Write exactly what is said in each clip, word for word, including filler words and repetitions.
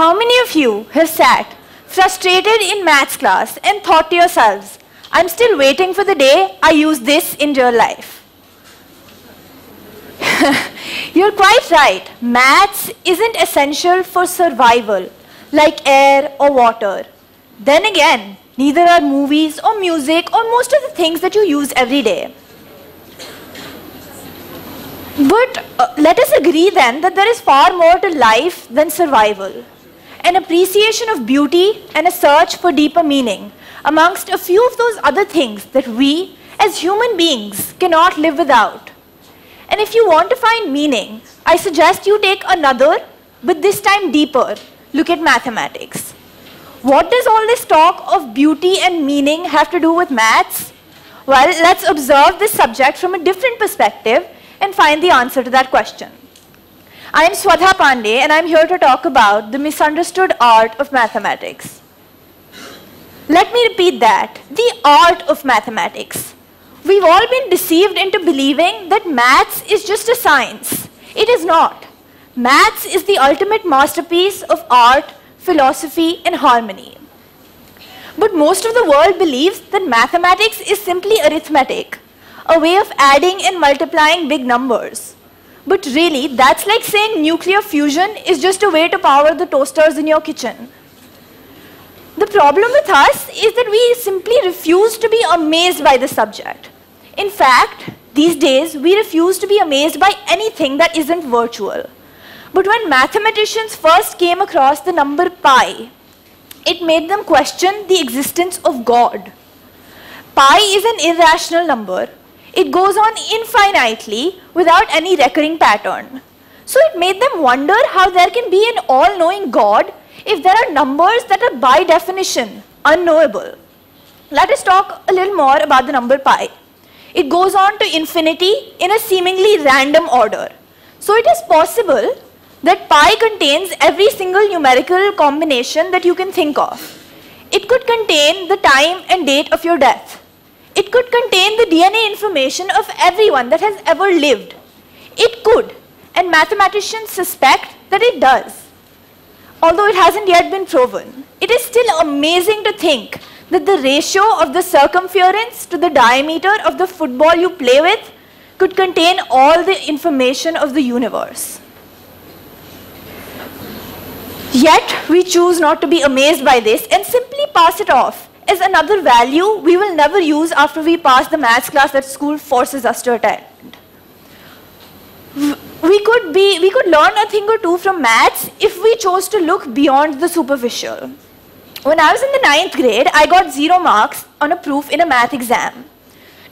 How many of you have sat frustrated in maths class and thought to yourselves, I'm still waiting for the day I use this in real life? You're quite right. Maths isn't essential for survival, like air or water. Then again, neither are movies or music or most of the things that you use every day. But uh, let us agree then that there is far more to life than survival. An appreciation of beauty and a search for deeper meaning, amongst a few of those other things that we, as human beings, cannot live without. And if you want to find meaning, I suggest you take another, but this time deeper, look at mathematics. What does all this talk of beauty and meaning have to do with maths? Well, let's observe this subject from a different perspective and find the answer to that question. I am Swadha Pandey, and I'm here to talk about the misunderstood art of mathematics. Let me repeat that, the art of mathematics. We've all been deceived into believing that maths is just a science. It is not. Maths is the ultimate masterpiece of art, philosophy, and harmony. But most of the world believes that mathematics is simply arithmetic, a way of adding and multiplying big numbers. But really, that's like saying nuclear fusion is just a way to power the toasters in your kitchen. The problem with us is that we simply refuse to be amazed by the subject. In fact, these days, we refuse to be amazed by anything that isn't virtual. But when mathematicians first came across the number pi, it made them question the existence of God. Pi is an irrational number. It goes on infinitely without any recurring pattern. So it made them wonder how there can be an all-knowing God if there are numbers that are by definition unknowable. Let us talk a little more about the number pi. It goes on to infinity in a seemingly random order. So it is possible that pi contains every single numerical combination that you can think of. It could contain the time and date of your death. It could contain the D N A information of everyone that has ever lived. It could, and mathematicians suspect that it does. Although it hasn't yet been proven, it is still amazing to think that the ratio of the circumference to the diameter of the football you play with could contain all the information of the universe. Yet, we choose not to be amazed by this and simply pass it off as another value we will never use after we pass the maths class that school forces us to attend. We could, be, we could learn a thing or two from maths if we chose to look beyond the superficial. When I was in the ninth grade, I got zero marks on a proof in a math exam.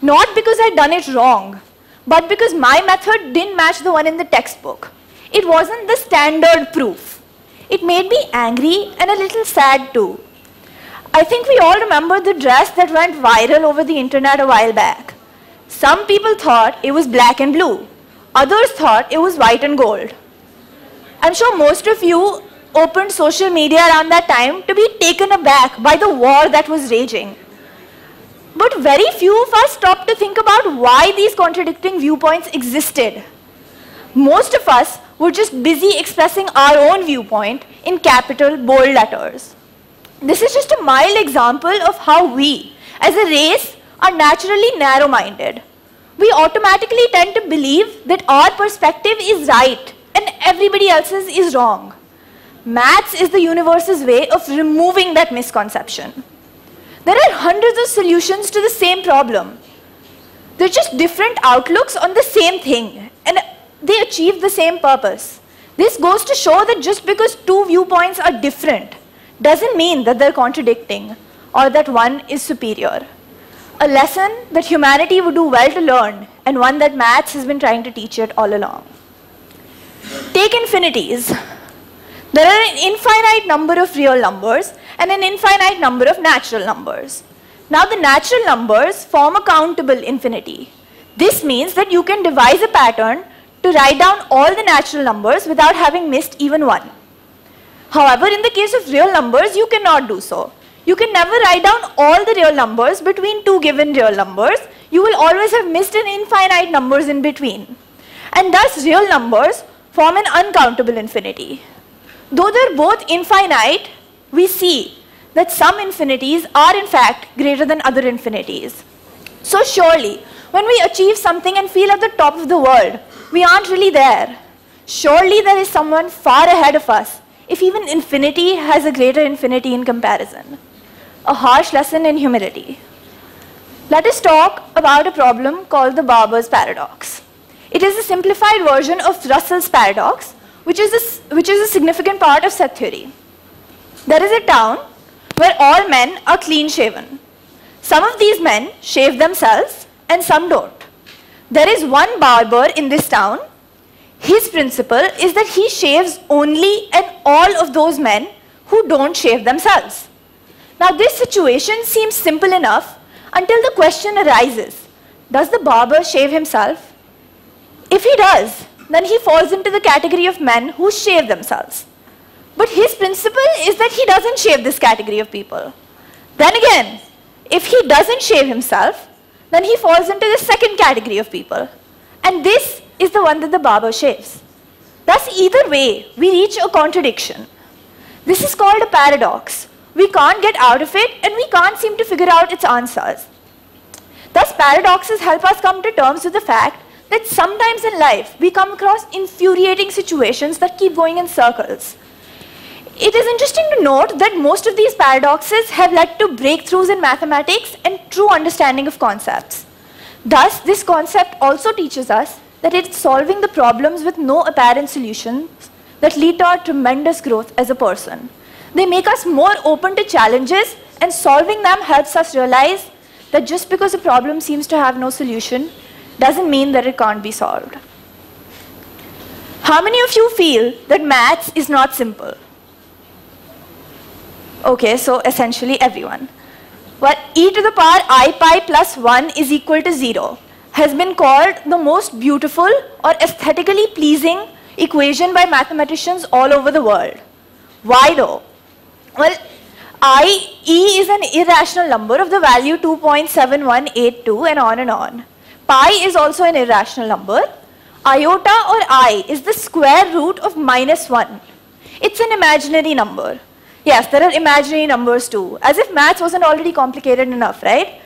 Not because I'd done it wrong, but because my method didn't match the one in the textbook. It wasn't the standard proof. It made me angry and a little sad too. I think we all remember the dress that went viral over the internet a while back. Some people thought it was black and blue. Others thought it was white and gold. I'm sure most of you opened social media around that time to be taken aback by the war that was raging. But very few of us stopped to think about why these contradicting viewpoints existed. Most of us were just busy expressing our own viewpoint in capital, bold letters. This is just a mild example of how we, as a race, are naturally narrow-minded. We automatically tend to believe that our perspective is right and everybody else's is wrong. Maths is the universe's way of removing that misconception. There are hundreds of solutions to the same problem. They're just different outlooks on the same thing, and they achieve the same purpose. This goes to show that just because two viewpoints are different doesn't mean that they're contradicting or that one is superior. A lesson that humanity would do well to learn, and one that maths has been trying to teach it all along. Take infinities. There are an infinite number of real numbers and an infinite number of natural numbers. Now the natural numbers form a countable infinity. This means that you can devise a pattern to write down all the natural numbers without having missed even one. However, in the case of real numbers, you cannot do so. You can never write down all the real numbers between two given real numbers. You will always have missed an infinite numbers in between. And thus, real numbers form an uncountable infinity. Though they're both infinite, we see that some infinities are in fact greater than other infinities. So surely, when we achieve something and feel at the top of the world, we aren't really there. Surely there is someone far ahead of us, if even infinity has a greater infinity in comparison. A harsh lesson in humility. Let us talk about a problem called the Barber's Paradox. It is a simplified version of Russell's Paradox, which is a, which is a significant part of set theory. There is a town where all men are clean-shaven. Some of these men shave themselves and some don't. There is one barber in this town. His principle is that he shaves only and all of those men who don't shave themselves. Now this situation seems simple enough until the question arises, does the barber shave himself? If he does, then he falls into the category of men who shave themselves. But his principle is that he doesn't shave this category of people. Then again, if he doesn't shave himself, then he falls into the second category of people. And this is the one that the barber shaves. Thus, either way, we reach a contradiction. This is called a paradox. We can't get out of it and we can't seem to figure out its answers. Thus, paradoxes help us come to terms with the fact that sometimes in life, we come across infuriating situations that keep going in circles. It is interesting to note that most of these paradoxes have led to breakthroughs in mathematics and true understanding of concepts. Thus, this concept also teaches us that it's solving the problems with no apparent solutions that lead to our tremendous growth as a person. They make us more open to challenges, and solving them helps us realize that just because a problem seems to have no solution doesn't mean that it can't be solved. How many of you feel that maths is not simple? Okay, so essentially everyone. Well, e to the power I pi plus one is equal to zero has been called the most beautiful or aesthetically pleasing equation by mathematicians all over the world. Why though? Well, I, e is an irrational number of the value two point seven one eight two and on and on. Pi is also an irrational number. Iota or I is the square root of minus one. It's an imaginary number. Yes, there are imaginary numbers too, as if maths wasn't already complicated enough, right?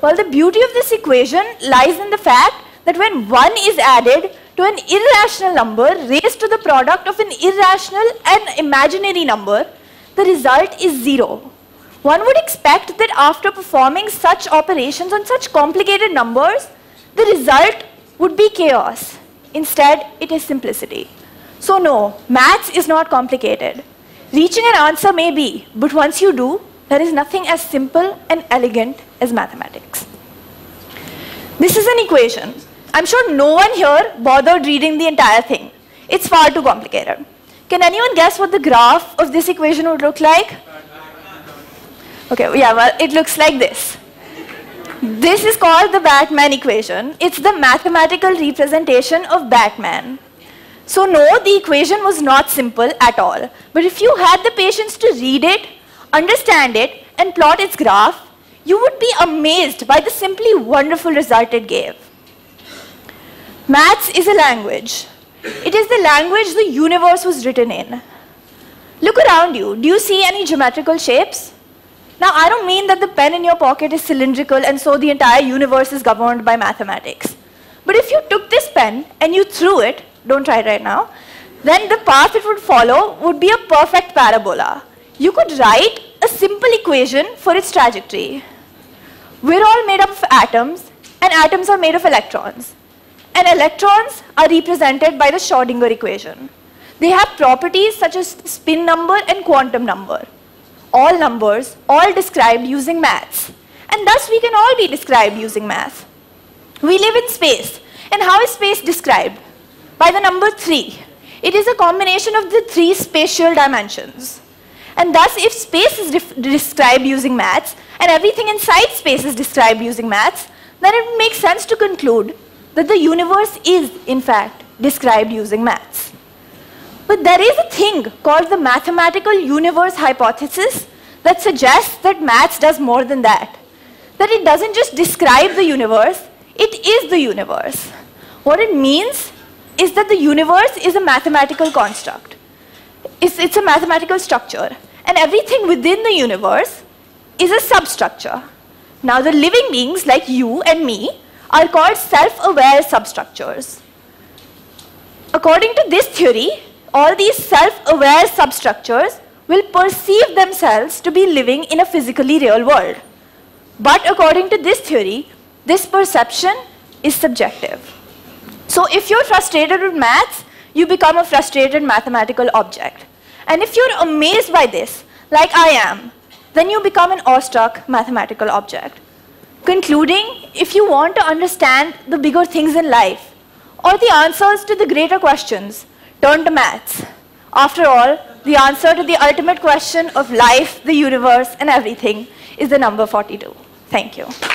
Well, the beauty of this equation lies in the fact that when one is added to an irrational number raised to the product of an irrational and imaginary number, the result is zero. One would expect that after performing such operations on such complicated numbers, the result would be chaos. Instead, it is simplicity. So no, maths is not complicated. Reaching an answer may be, but once you do, there is nothing as simple and elegant as mathematics. This is an equation. I'm sure no one here bothered reading the entire thing. It's far too complicated. Can anyone guess what the graph of this equation would look like? Okay, yeah, well, it looks like this. This is called the Batman equation. It's the mathematical representation of Batman. So no, the equation was not simple at all. But if you had the patience to read it, understand it, and plot its graph, you would be amazed by the simply wonderful result it gave. Maths is a language. It is the language the universe was written in. Look around you. Do you see any geometrical shapes? Now, I don't mean that the pen in your pocket is cylindrical and so the entire universe is governed by mathematics. But if you took this pen and you threw it, don't try it right now, then the path it would follow would be a perfect parabola. You could write a simple equation for its trajectory. We're all made up of atoms, and atoms are made of electrons. And electrons are represented by the Schrödinger equation. They have properties such as spin number and quantum number. All numbers, all described using maths. And thus we can all be described using math. We live in space. And how is space described? By the number three. It is a combination of the three spatial dimensions. And thus, if space is described using maths, and everything inside space is described using maths, then it makes sense to conclude that the universe is, in fact, described using maths. But there is a thing called the mathematical universe hypothesis that suggests that maths does more than that. That it doesn't just describe the universe, it is the universe. What it means is that the universe is a mathematical construct. it's, it's a mathematical structure. And everything within the universe is a substructure. Now the living beings like you and me are called self-aware substructures. According to this theory, all these self-aware substructures will perceive themselves to be living in a physically real world. But according to this theory, this perception is subjective. So if you're frustrated with maths, you become a frustrated mathematical object. And if you're amazed by this, like I am, then you become an awestruck mathematical object. Concluding, if you want to understand the bigger things in life, or the answers to the greater questions, turn to maths. After all, the answer to the ultimate question of life, the universe, and everything is the number forty-two. Thank you.